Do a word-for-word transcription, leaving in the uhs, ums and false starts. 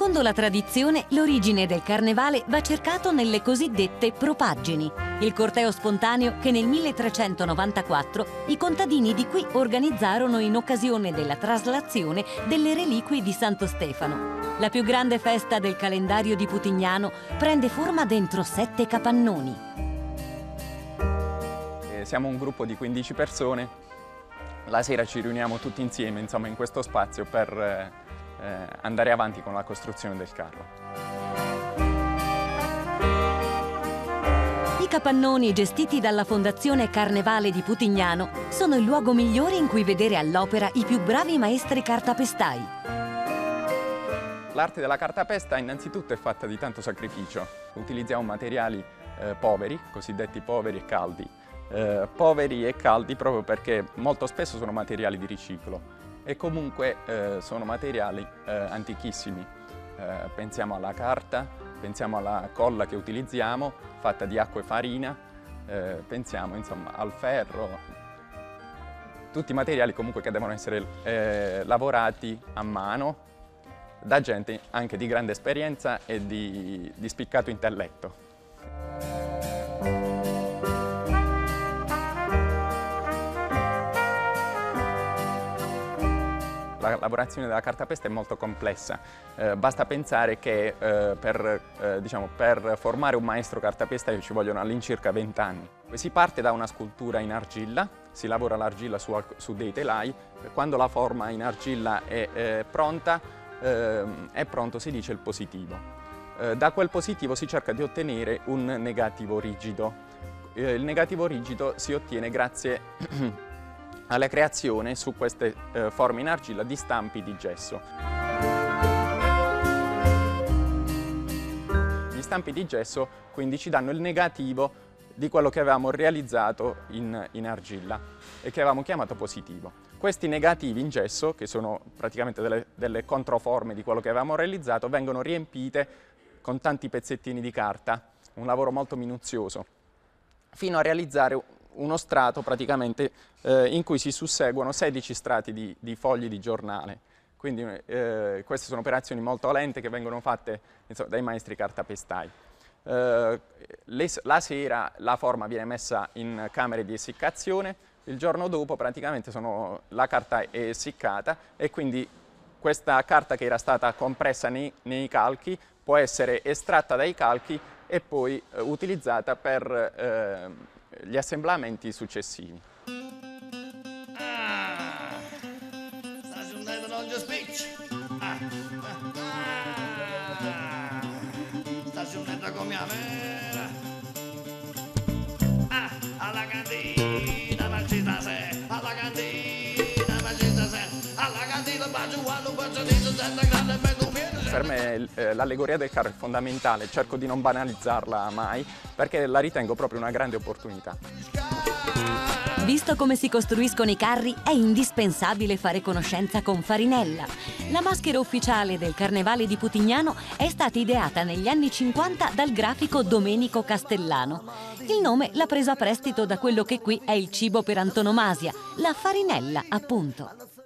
Secondo la tradizione, l'origine del carnevale va cercato nelle cosiddette propaggini, il corteo spontaneo che nel milletrecentonovantaquattro i contadini di qui organizzarono in occasione della traslazione delle reliquie di Santo Stefano. La più grande festa del calendario di Putignano prende forma dentro sette capannoni. Siamo un gruppo di quindici persone, la sera ci riuniamo tutti insieme, insomma, in questo spazio per Eh, andare avanti con la costruzione del carro. I capannoni gestiti dalla Fondazione Carnevale di Putignano sono il luogo migliore in cui vedere all'opera i più bravi maestri cartapestai. L'arte della cartapesta innanzitutto è fatta di tanto sacrificio. Utilizziamo materiali eh, poveri, cosiddetti poveri e caldi. Eh, poveri e caldi proprio perché molto spesso sono materiali di riciclo. E comunque eh, sono materiali eh, antichissimi, eh, pensiamo alla carta, pensiamo alla colla che utilizziamo, fatta di acqua e farina, eh, pensiamo insomma al ferro, tutti i materiali comunque che devono essere eh, lavorati a mano da gente anche di grande esperienza e di, di spiccato intelletto. La lavorazione della cartapesta è molto complessa, eh, basta pensare che eh, per, eh, diciamo, per formare un maestro cartapesta ci vogliono all'incirca venti anni. Si parte da una scultura in argilla, si lavora l'argilla su, su dei telai, quando la forma in argilla è eh, pronta, eh, è pronto si dice il positivo. Eh, da quel positivo si cerca di ottenere un negativo rigido. Eh, il negativo rigido si ottiene grazie alla creazione su queste eh, forme in argilla di stampi di gesso. Gli stampi di gesso quindi ci danno il negativo di quello che avevamo realizzato in, in argilla e che avevamo chiamato positivo. Questi negativi in gesso, che sono praticamente delle, delle controforme di quello che avevamo realizzato, vengono riempite con tanti pezzettini di carta, un lavoro molto minuzioso, fino a realizzare uno strato praticamente eh, in cui si susseguono sedici strati di, di fogli di giornale. Quindi eh, queste sono operazioni molto lente che vengono fatte insomma, dai maestri cartapestai. Eh, le, la sera la forma viene messa in camere di essiccazione, il giorno dopo praticamente sono, la carta è essiccata e quindi questa carta che era stata compressa nei, nei calchi può essere estratta dai calchi e poi eh, utilizzata per eh, gli assemblamenti successivi. Per me eh, l'allegoria del carro è fondamentale, cerco di non banalizzarla mai perché la ritengo proprio una grande opportunità. Visto come si costruiscono i carri, è indispensabile fare conoscenza con Farinella. La maschera ufficiale del Carnevale di Putignano è stata ideata negli anni cinquanta dal grafico Domenico Castellano. Il nome l'ha preso a prestito da quello che qui è il cibo per antonomasia, la farinella, appunto.